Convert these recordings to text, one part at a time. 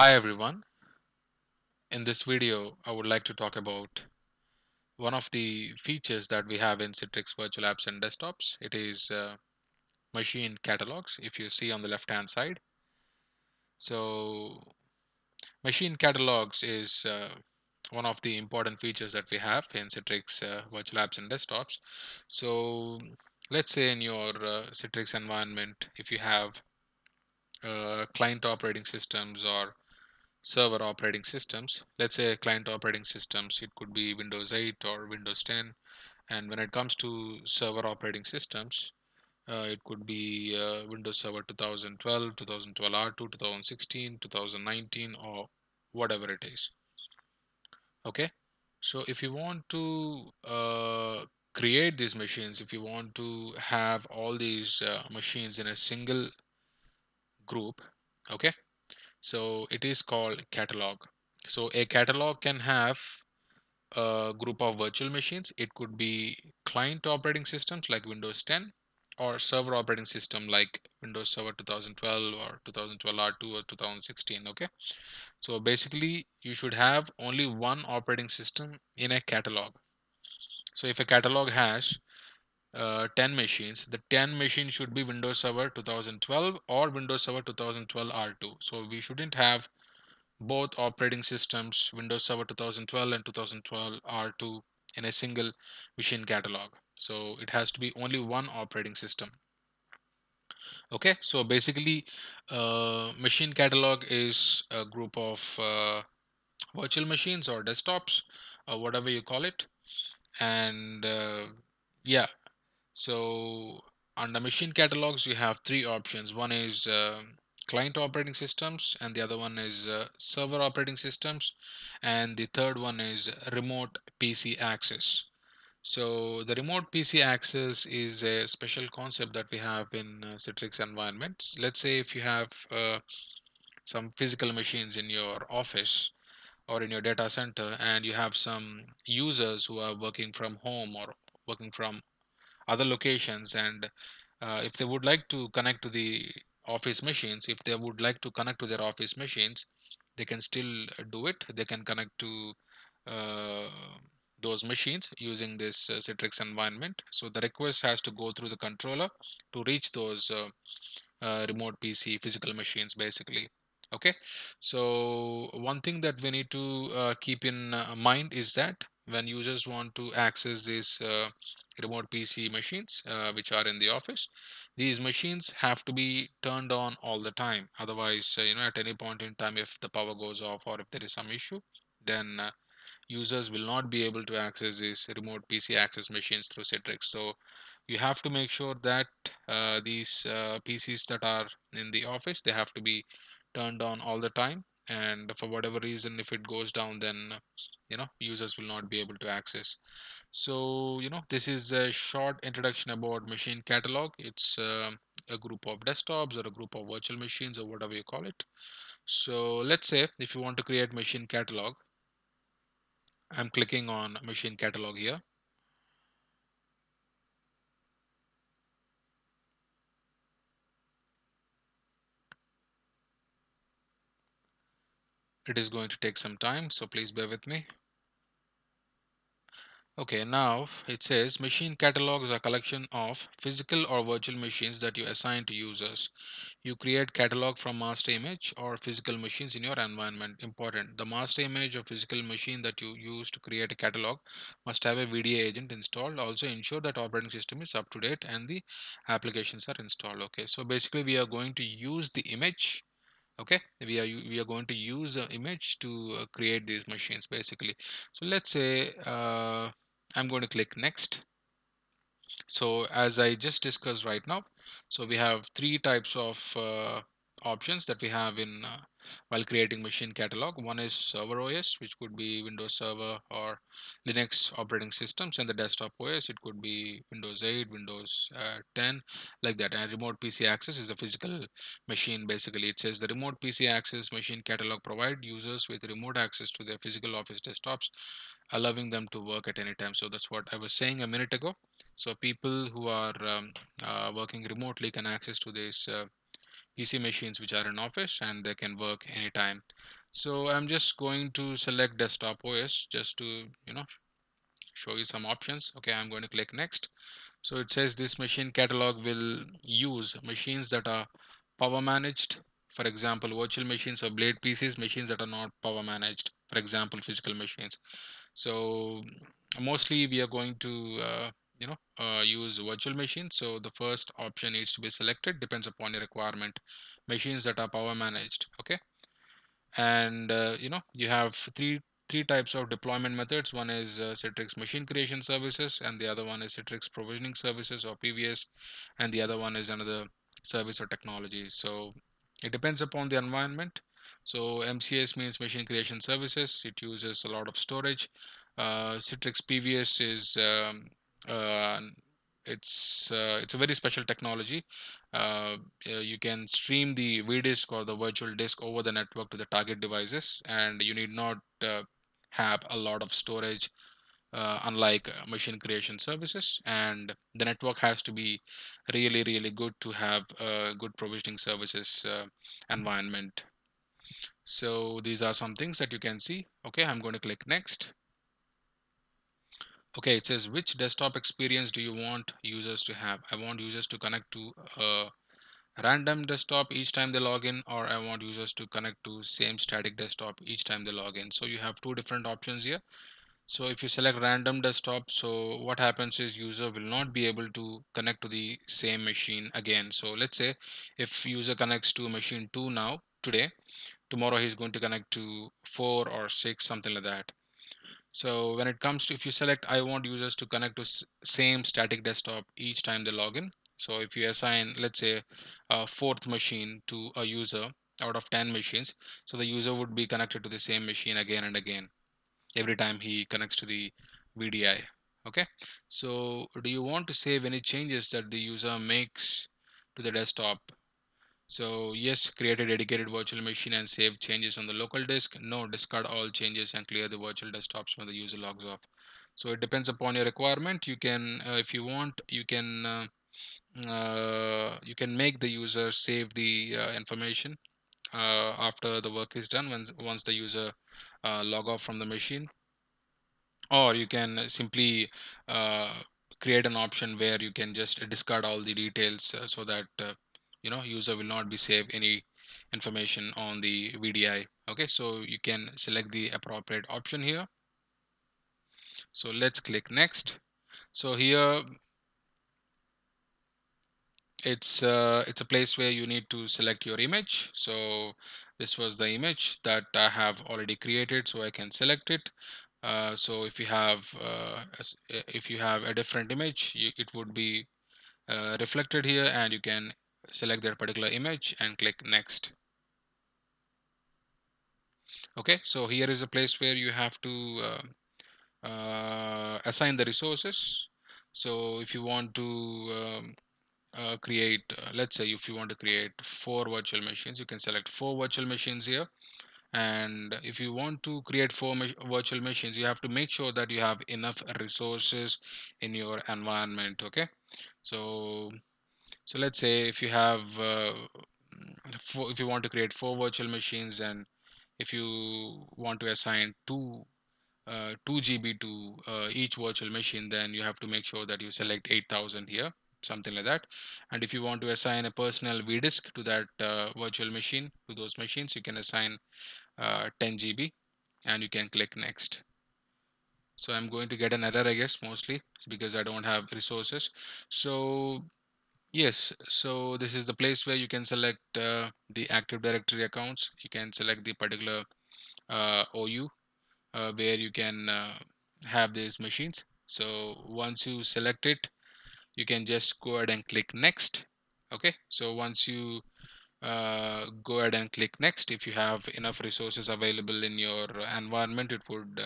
Hi everyone. In this video, I would like to talk about one of the features that we have in Citrix Virtual Apps and Desktops. It is Machine Catalogs, if you see on the left-hand side. So Machine Catalogs is one of the important features that we have in Citrix Virtual Apps and Desktops. So let's say in your Citrix environment, if you have client operating systems or server operating systems. Let's say client operating systems, it could be Windows 8 or Windows 10, and when it comes to server operating systems, it could be Windows Server 2012, 2012R2, 2016, 2019, or whatever it is. Okay, so if you want to create these machines, if you want to have all these machines in a single group, okay, so it is called catalog. So a catalog can have a group of virtual machines. It could be client operating systems like Windows 10 or server operating system like Windows Server 2012 or 2012R2 or 2016. Okay, so basically you should have only one operating system in a catalog. So if a catalog has 10 machines, the 10 machine should be Windows Server 2012 or Windows Server 2012 R2. So we shouldn't have both operating systems, Windows Server 2012 and 2012 R2 in a single machine catalog. So it has to be only one operating system. Okay, so basically machine catalog is a group of virtual machines or desktops or whatever you call it. And yeah. So under machine catalogs, you have three options. One is client operating systems, and the other one is server operating systems, and the third one is remote PC access. So the remote PC access is a special concept that we have in Citrix environments. Let's say if you have some physical machines in your office or in your data center, and you have some users who are working from home or working from other locations, and if they would like to connect to the office machines, they can still do it. They can connect to those machines using this Citrix environment. So the request has to go through the controller to reach those remote PC physical machines basically. Okay, so one thing that we need to keep in mind is that when users want to access these remote PC machines which are in the office, these machines have to be turned on all the time. Otherwise, at any point in time, if the power goes off or if there is some issue, then users will not be able to access these remote PC access machines through Citrix. So you have to make sure that these PCs that are in the office, they have to be turned on all the time. And for whatever reason, if it goes down, then users will not be able to access. So this is a short introduction about machine catalog. It's a group of desktops or a group of virtual machines or whatever you call it. So let's say if you want to create machine catalog, I'm clicking on machine catalog here. It is going to take some time, so please bear with me. Okay, now it says machine catalogs are a collection of physical or virtual machines that you assign to users. You create catalog from master image or physical machines in your environment. Important: the master image or physical machine that you use to create a catalog must have a VDA agent installed. Also ensure that operating system is up to date and the applications are installed. Okay, so basically we are going to use the image. Okay, we are going to use an image to create these machines basically. So let's say I'm going to click next. So as I just discussed right now, so we have three types of options that we have in while creating machine catalog. One is server OS, which could be Windows Server or Linux operating systems, and the desktop OS, it could be Windows 8, Windows 10, like that. And remote PC access is the physical machine basically. It says the remote PC access machine catalog provide users with remote access to their physical office desktops, allowing them to work at any time. So that's what I was saying a minute ago. So people who are working remotely can access to this PC machines which are in office and they can work anytime. So I'm just going to select Desktop OS just to, you know, show you some options. Okay, I'm going to click next. So it says this machine catalog will use machines that are power managed. For example, virtual machines or blade PCs, machines that are not power managed. For example, physical machines. So mostly we are going to use virtual machines. So the first option needs to be selected, depends upon your requirement. Machines that are power managed. Okay, and you have three types of deployment methods. One is Citrix machine creation services, and the other one is Citrix provisioning services or PVS, and the other one is another service or technology. So it depends upon the environment. So MCS means machine creation services. It uses a lot of storage. Citrix PVS is it's a very special technology. You can stream the VDisk or the virtual disk over the network to the target devices, and you need not have a lot of storage, unlike machine creation services. And the network has to be really good to have a good provisioning services environment. So these are some things that you can see. Okay, I'm going to click next. Okay, it says which desktop experience do you want users to have? I want users to connect to a random desktop each time they log in, or I want users to connect to same static desktop each time they log in. So you have two different options here. So if you select random desktop, so what happens is user will not be able to connect to the same machine again. So let's say if user connects to machine 2 now today, tomorrow he's going to connect to 4 or 6, something like that. So when it comes to, if you select I want users to connect to same static desktop each time they log in, so if you assign, let's say, a 4th machine to a user out of 10 machines, so the user would be connected to the same machine again and again every time he connects to the VDI. Okay, so do you want to save any changes that the user makes to the desktop? So yes, create a dedicated virtual machine and save changes on the local disk. No, discard all changes and clear the virtual desktops when the user logs off. So it depends upon your requirement. You can, if you want, you can make the user save the information after the work is done, when once the user log off from the machine, or you can simply create an option where you can just discard all the details so that user will not be saved any information on the VDI. Okay, so you can select the appropriate option here. So let's click next. So here it's a place where you need to select your image. So this was the image that I have already created, so I can select it. So if you have a different image, it would be reflected here, and you can select that particular image and click next. Okay, so here is a place where you have to assign the resources. So if you want to create, let's say if you want to create 4 virtual machines, you can select 4 virtual machines here. And if you want to create 4 virtual machines, you have to make sure that you have enough resources in your environment. Okay, so let's say if you have if you want to create 4 virtual machines, and if you want to assign 2 GB to each virtual machine, then you have to make sure that you select 8000 here, something like that. And if you want to assign a personal VDisk to that virtual machine, to those machines, you can assign 10 GB and you can click next. So I'm going to get an error, I guess, mostly because I don't have resources. So yes, so this is the place where you can select the Active Directory accounts. You can select the particular OU where you can have these machines. So once you select it, you can just go ahead and click next. Okay, so once you go ahead and click next, if you have enough resources available in your environment, it would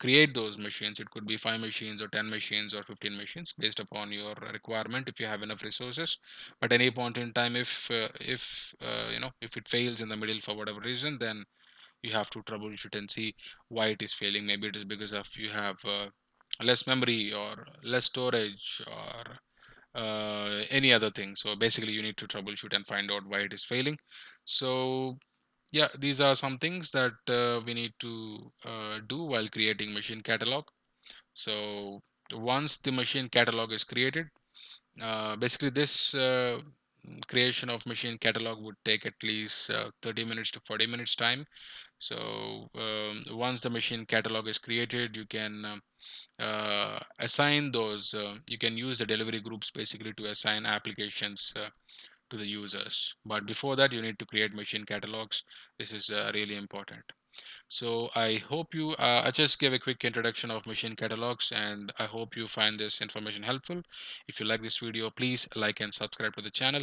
create those machines. It could be 5 machines or 10 machines or 15 machines based upon your requirement, if you have enough resources. But any point in time, if it fails in the middle for whatever reason, then you have to troubleshoot and see why it is failing. Maybe it is because of you have less memory or less storage, or any other thing. So basically you need to troubleshoot and find out why it is failing. So yeah, these are some things that we need to do while creating machine catalog. So once the machine catalog is created, basically this creation of machine catalog would take at least 30 minutes to 40 minutes time. So once the machine catalog is created, you can assign those, you can use the delivery groups basically to assign applications to the users. But before that, you need to create machine catalogs. This is really important. So I hope you, I just gave a quick introduction of machine catalogs, and I hope you find this information helpful. If you like this video, please like and subscribe to the channel.